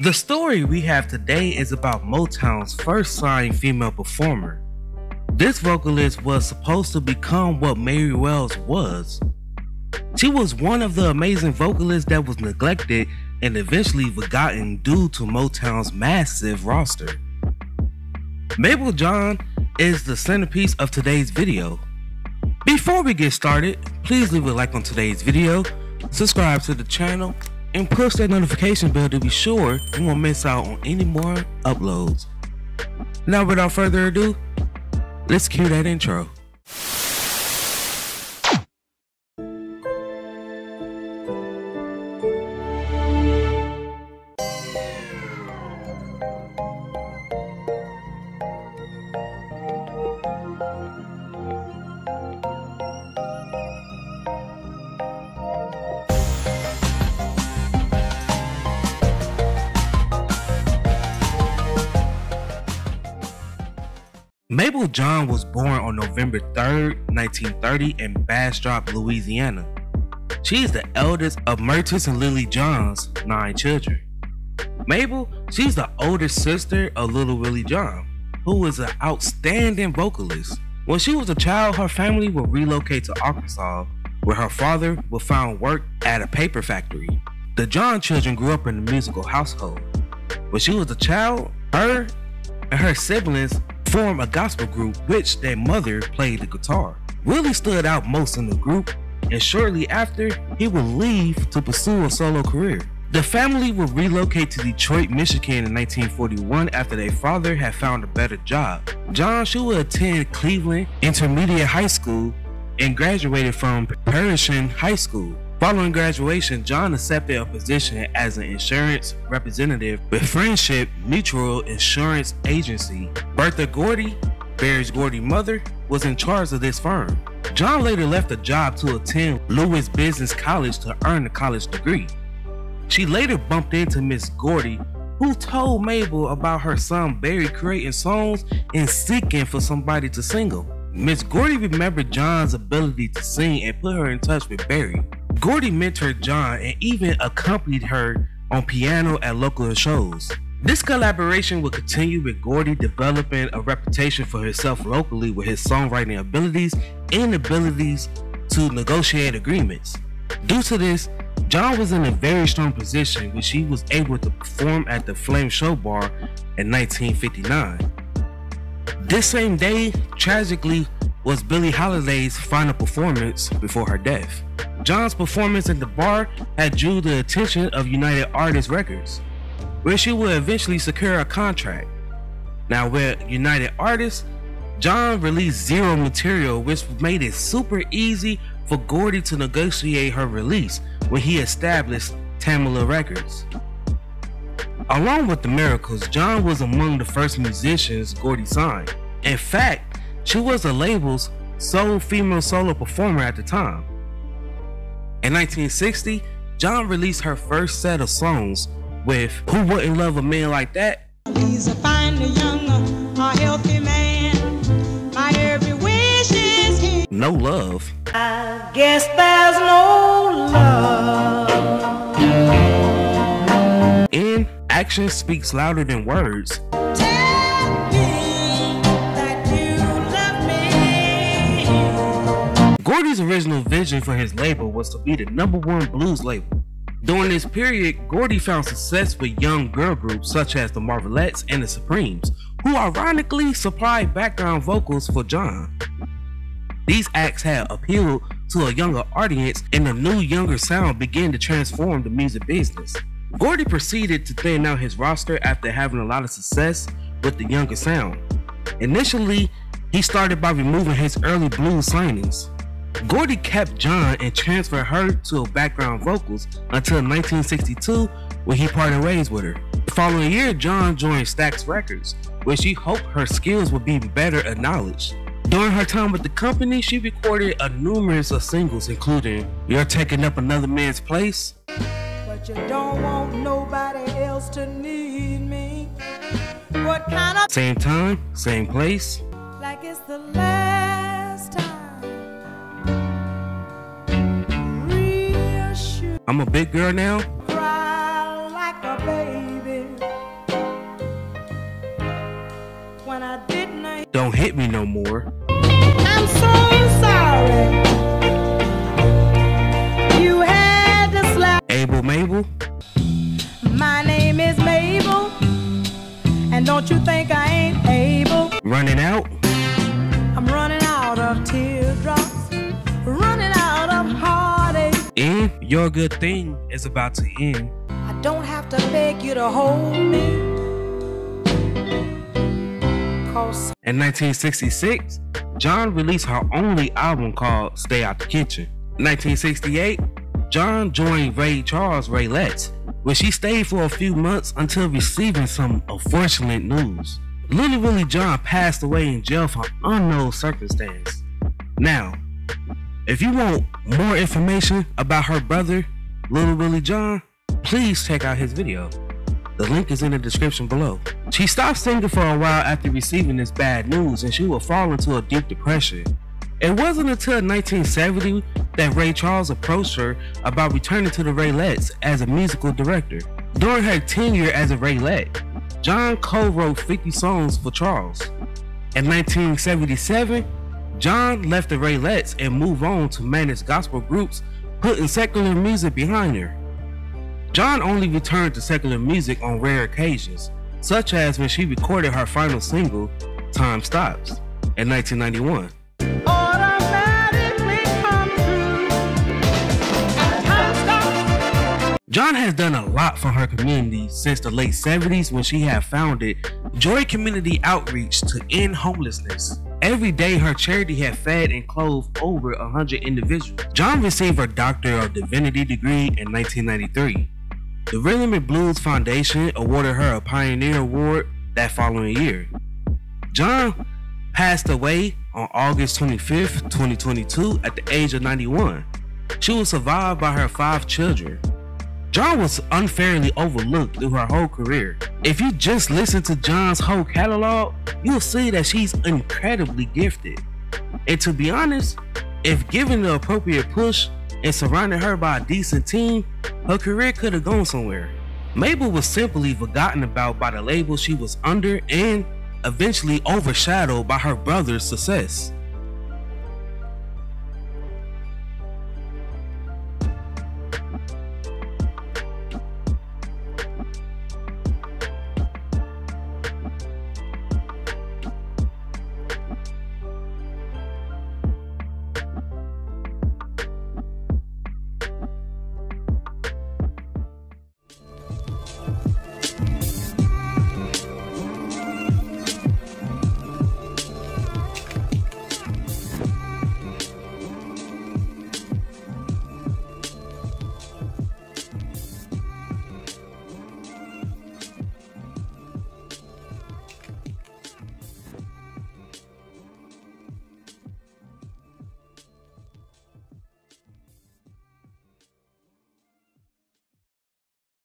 The story we have today is about Motown's first signed female performer. This vocalist was supposed to become what Mary Wells was. She was one of the amazing vocalists that was neglected and eventually forgotten due to Motown's massive roster. Mabel John is the centerpiece of today's video. Before we get started, please leave a like on today's video, subscribe to the channel, and push that notification bell to be sure you won't miss out on any more uploads. Now without further ado, let's cue that intro. Mabel John was born on November 3rd, 1930 in Bastrop, Louisiana. She is the eldest of Mertis and Lily John's 9 children. Mabel, she's the older sister of Little Willie John, who is an outstanding vocalist. When she was a child, her family would relocate to Arkansas, where her father would find work at a paper factory. The John children grew up in a musical household. When she was a child, her and her siblings form a gospel group which their mother played the guitar. Willie stood out most in the group, and shortly after, he would leave to pursue a solo career. The family would relocate to Detroit, Michigan in 1941 after their father had found a better job. John, she would attend Cleveland Intermediate High School and graduated from Pershing High School. Following graduation, John accepted a position as an insurance representative with Friendship Mutual Insurance Agency. Berry Gordy, Berry Gordy's mother, was in charge of this firm. John later left the job to attend Lewis Business College to earn a college degree. She later bumped into Miss Gordy, who told Mabel about her son Berry creating songs and seeking for somebody to sing. Miss Gordy remembered John's ability to sing and put her in touch with Berry. Gordy mentored John and even accompanied her on piano at local shows. This collaboration would continue with Gordy developing a reputation for herself locally with his songwriting abilities and abilities to negotiate agreements. Due to this, John was in a very strong position when she was able to perform at the Flame Show Bar in 1959. This same day, tragically, was Billie Holiday's final performance before her death. John's performance at the bar had drew the attention of United Artists Records, where she would eventually secure a contract. Now with United Artists, John released zero material, which made it super easy for Gordy to negotiate her release when he established Tamla Records. Along with the Miracles, John was among the first musicians Gordy signed. In fact, she was the label's sole female solo performer at the time. In 1960, John released her first set of songs with Who Wouldn't Love a Man Like That? He's a fine, young, healthy man. My every wish is here. No Love. I guess there's no love. And Action Speaks Louder Than Words. Gordy's original vision for his label was to be the #1 blues label. During this period, Gordy found success with young girl groups such as the Marvelettes and the Supremes, who ironically supplied background vocals for John. These acts had appealed to a younger audience, and the new younger sound began to transform the music business. Gordy proceeded to thin out his roster after having a lot of success with the younger sound. Initially, he started by removing his early blues signings. Gordy kept John and transferred her to background vocals until 1962 when he parted ways with her. The following year, John joined Stax Records, where she hoped her skills would be better acknowledged. During her time with the company, she recorded a numerous of singles, including You're Taking Up Another Man's Place. But you don't want nobody else to need me. What kind of Same Time, Same Place. Like it's the last time. I'm a Big Girl Now. Cry Like a Baby. when I didn't. Don't hit me no more. I'm so sorry. You had to slap. Abel Mabel. My name is Mabel. And don't you think I ain't able. Running out. I'm running out of teardrops. Running out of heartache. And your good thing is about to end. I don't have to beg you to hold me. In 1966, John released her only album called Stay Out the Kitchen. In 1968, John joined Ray Charles' Raylettes, where she stayed for a few months until receiving some unfortunate news. Little Willie John passed away in jail for unknown circumstance. Now, if you want more information about her brother, Little Willie John, please check out his video. The link is in the description below. She stopped singing for a while after receiving this bad news, and she would fall into a deep depression. It wasn't until 1970 that Ray Charles approached her about returning to the Raylettes as a musical director. During her tenure as a Raylette, John co-wrote 50 songs for Charles. In 1977, John left the Raylettes and moved on to manage gospel groups, putting secular music behind her. John only returned to secular music on rare occasions, such as when she recorded her final single, Time Stops, in 1991. John has done a lot for her community since the late 70s, when she had founded Joy Community Outreach to end homelessness. Every day, her charity had fed and clothed over 100 individuals. John received her Doctor of Divinity degree in 1993. The Rhythm and Blues Foundation awarded her a Pioneer Award that following year. John passed away on August 25th, 2022 at the age of 91. She was survived by her 5 children. John was unfairly overlooked through her whole career. If you just listen to John's whole catalog, you'll see that she's incredibly gifted. And to be honest, if given the appropriate push and surrounded her by a decent team, her career could have gone somewhere. Mabel was simply forgotten about by the label she was under, and eventually overshadowed by her brother's success.